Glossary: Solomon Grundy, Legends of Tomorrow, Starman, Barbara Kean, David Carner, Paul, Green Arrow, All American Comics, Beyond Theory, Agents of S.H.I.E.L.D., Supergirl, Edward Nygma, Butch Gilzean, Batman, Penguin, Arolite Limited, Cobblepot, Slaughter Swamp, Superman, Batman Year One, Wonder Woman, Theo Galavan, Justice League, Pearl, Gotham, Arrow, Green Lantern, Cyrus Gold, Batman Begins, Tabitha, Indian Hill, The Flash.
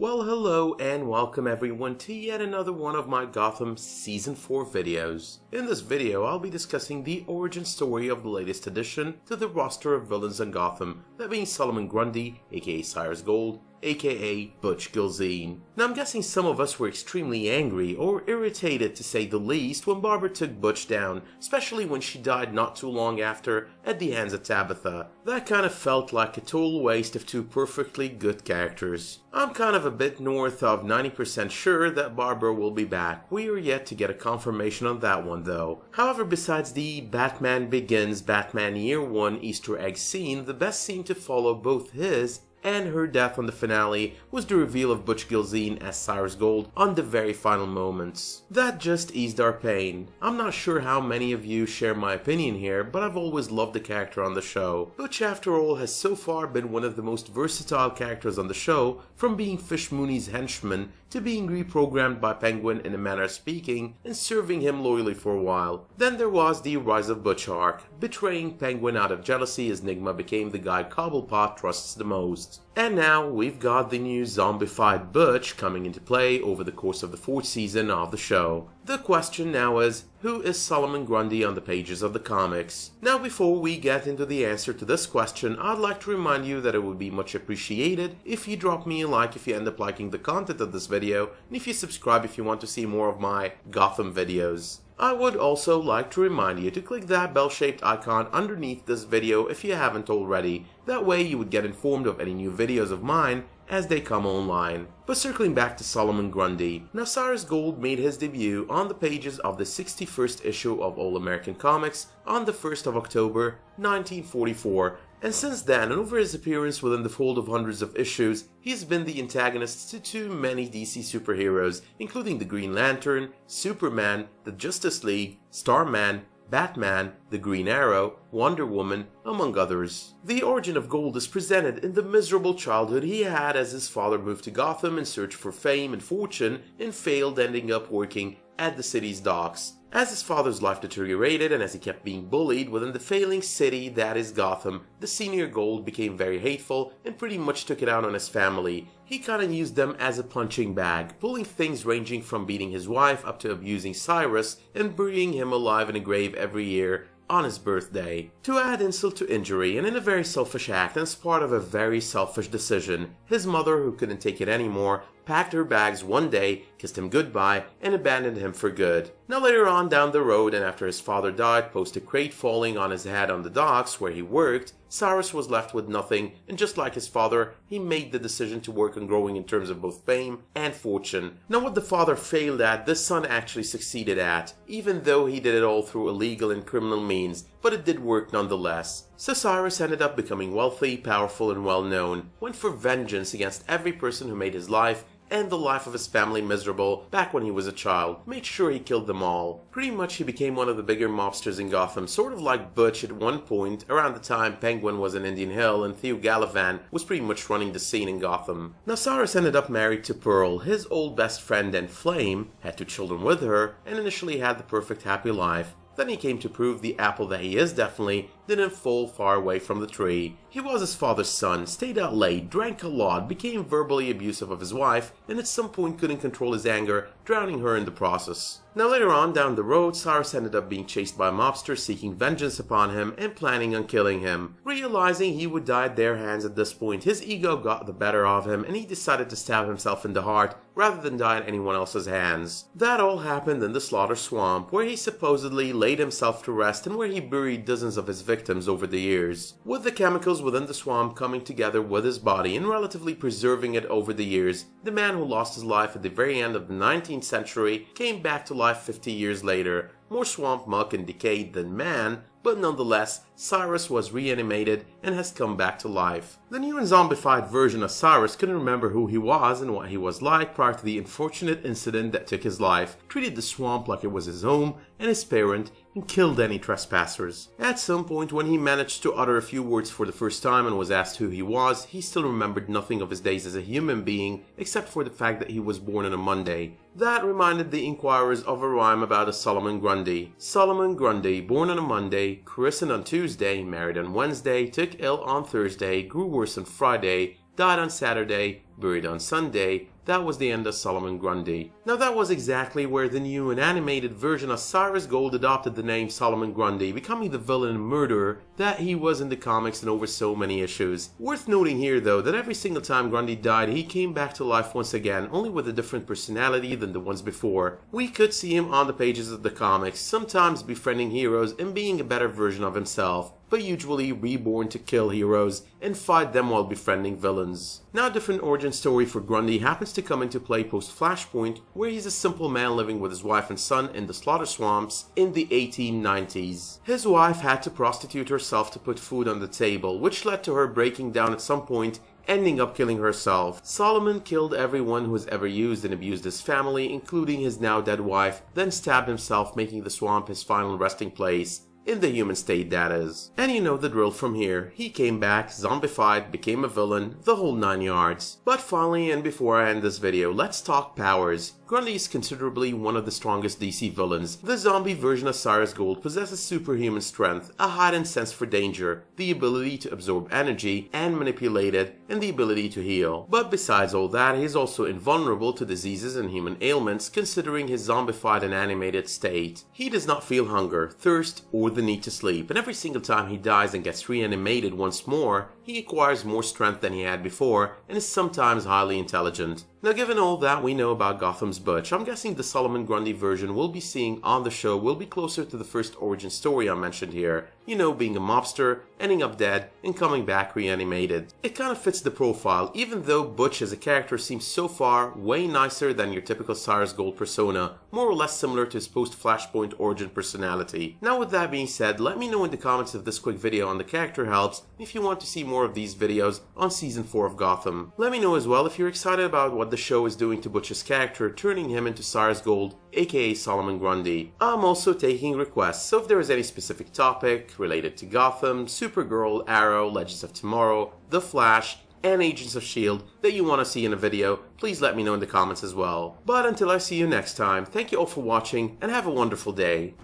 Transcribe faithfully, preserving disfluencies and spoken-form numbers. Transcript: Well, hello and welcome everyone to yet another one of my Gotham Season four videos. In this video, I'll be discussing the origin story of the latest addition to the roster of villains in Gotham, that being Solomon Grundy, aka Cyrus Gold, aka Butch Gilzean. Now I'm guessing some of us were extremely angry or irritated to say the least when Barbara took Butch down, especially when she died not too long after at the hands of Tabitha. That kind of felt like a total waste of two perfectly good characters. I'm kind of a bit north of ninety percent sure that Barbara will be back. We are yet to get a confirmation on that one though. However, besides the Batman Begins, Batman Year One Easter egg scene, the best scene to follow both his and her death on the finale was the reveal of Butch Gilzean as Cyrus Gold on the very final moments. That just eased our pain. I'm not sure how many of you share my opinion here, but I've always loved the character on the show. Butch, after all, has so far been one of the most versatile characters on the show, from being Fish Mooney's henchman to being reprogrammed by Penguin in a manner of speaking and serving him loyally for a while. Then there was the Rise of Butch arc, betraying Penguin out of jealousy as Nygma became the guy Cobblepot trusts the most. And now we've got the new zombified Butch coming into play over the course of the fourth season of the show. The question now is, who is Solomon Grundy on the pages of the comics? Now before we get into the answer to this question, I'd like to remind you that it would be much appreciated if you drop me a like if you end up liking the content of this video, and if you subscribe if you want to see more of my Gotham videos. I would also like to remind you to click that bell-shaped icon underneath this video if you haven't already. That way you would get informed of any new videos of mine as they come online. But circling back to Solomon Grundy, now Cyrus Gold made his debut on the pages of the sixty-first issue of All American Comics on the first of October nineteen forty-four, and since then, and over his appearance within the fold of hundreds of issues, he's been the antagonist to too many D C superheroes, including the Green Lantern, Superman, the Justice League, Starman, Batman, the Green Arrow, Wonder Woman, among others. The origin of Gold is presented in the miserable childhood he had as his father moved to Gotham in search for fame and fortune and failed, ending up working at the city's docks. As his father's life deteriorated and as he kept being bullied within the failing city that is Gotham, the senior Gold became very hateful and pretty much took it out on his family. He kinda used them as a punching bag, pulling things ranging from beating his wife up to abusing Cyrus and burying him alive in a grave every year on his birthday. To add insult to injury, and in a very selfish act and as part of a very selfish decision, his mother, who couldn't take it anymore, packed her bags one day, kissed him goodbye, and abandoned him for good. Now later on down the road, and after his father died post a crate falling on his head on the docks where he worked, Cyrus was left with nothing, and just like his father, he made the decision to work on growing in terms of both fame and fortune. Now what the father failed at, the son actually succeeded at, even though he did it all through illegal and criminal means, but it did work nonetheless. So Cyrus ended up becoming wealthy, powerful, and well-known, went for vengeance against every person who made his life and the life of his family miserable back when he was a child, made sure he killed them all. Pretty much he became one of the bigger mobsters in Gotham, sort of like Butch at one point around the time Penguin was in Indian Hill and Theo Galavan was pretty much running the scene in Gotham. Now Cyrus ended up married to Pearl, his old best friend and flame, had two children with her, and initially had the perfect happy life. Then he came to prove the apple that he is definitely didn't fall far away from the tree. He was his father's son, stayed out late, drank a lot, became verbally abusive of his wife, and at some point couldn't control his anger, drowning her in the process. Now later on down the road, Cyrus ended up being chased by a mobster seeking vengeance upon him and planning on killing him. Realizing he would die at their hands at this point, his ego got the better of him and he decided to stab himself in the heart rather than die at anyone else's hands. That all happened in the Slaughter Swamp, where he supposedly laid himself to rest and where he buried dozens of his victims over the years, with the chemicals within the swamp coming together with his body and relatively preserving it over the years. The man who lost his life at the very end of the nineteenth century came back to life fifty years later, more swamp muck and decayed than man, but nonetheless, Cyrus was reanimated and has come back to life. The new and zombified version of Cyrus couldn't remember who he was and what he was like prior to the unfortunate incident that took his life, treated the swamp like it was his home and his parent, and killed any trespassers. At some point when he managed to utter a few words for the first time and was asked who he was, he still remembered nothing of his days as a human being except for the fact that he was born on a Monday. That reminded the inquirers of a rhyme about a Solomon Grundy. Solomon Grundy, born on a Monday, christened on Tuesday, married on Wednesday, took ill on Thursday, grew worse on Friday, died on Saturday, buried on Sunday, that was the end of Solomon Grundy. Now that was exactly where the new and animated version of Cyrus Gold adopted the name Solomon Grundy, becoming the villain and murderer that he was in the comics and over so many issues. Worth noting here though that every single time Grundy died he came back to life once again, only with a different personality than the ones before. We could see him on the pages of the comics, sometimes befriending heroes and being a better version of himself, but usually reborn to kill heroes and fight them while befriending villains. Now a different origin story for Grundy happens to come into play post-Flashpoint, where he's a simple man living with his wife and son in the Slaughter Swamps in the eighteen nineties. His wife had to prostitute herself to put food on the table, which led to her breaking down at some point, ending up killing herself. Solomon killed everyone who has ever used and abused his family, including his now dead wife, then stabbed himself, making the swamp his final resting place. In the human state, that is. And you know the drill from here. He came back, zombified, became a villain, the whole nine yards. But finally, and before I end this video, let's talk powers. Grundy is considerably one of the strongest D C villains. The zombie version of Cyrus Gold possesses superhuman strength, a heightened sense for danger, the ability to absorb energy and manipulate it, and the ability to heal. But besides all that, he's also invulnerable to diseases and human ailments, considering his zombified and animated state. He does not feel hunger, thirst, or the need to sleep, and every single time he dies and gets reanimated once more, he acquires more strength than he had before and is sometimes highly intelligent. Now given all that we know about Gotham's Butch, I'm guessing the Solomon Grundy version we'll be seeing on the show will be closer to the first origin story I mentioned here, you know, being a mobster, ending up dead, and coming back reanimated. It kind of fits the profile, even though Butch as a character seems so far way nicer than your typical Cyrus Gold persona, more or less similar to his post-Flashpoint origin personality. Now with that being said, let me know in the comments if this quick video on the character helps, and if you want to see more of these videos on season four of Gotham. Let me know as well if you're excited about what the show is doing to Butch's character, turning him into Cyrus Gold, aka Solomon Grundy. I'm also taking requests, so if there is any specific topic related to Gotham, Supergirl, Arrow, Legends of Tomorrow, The Flash, and Agents of S H I E L D that you want to see in a video, please let me know in the comments as well. But until I see you next time, thank you all for watching and have a wonderful day.